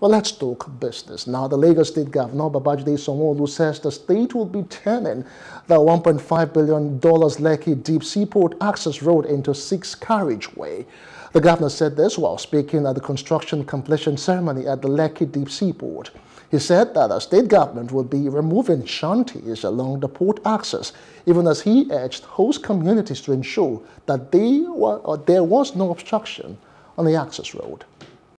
Well, let's talk business. Now, the Lagos State Governor, Babajide Sanwo-Olu, says the state will be turning the $1.5 billion Lekki Deep Seaport access road into 6 carriageway. The governor said this while speaking at the construction completion ceremony at the Lekki Deep Seaport. He said that the state government will be removing shanties along the port access, even as he urged host communities to ensure that there was no obstruction on the access road.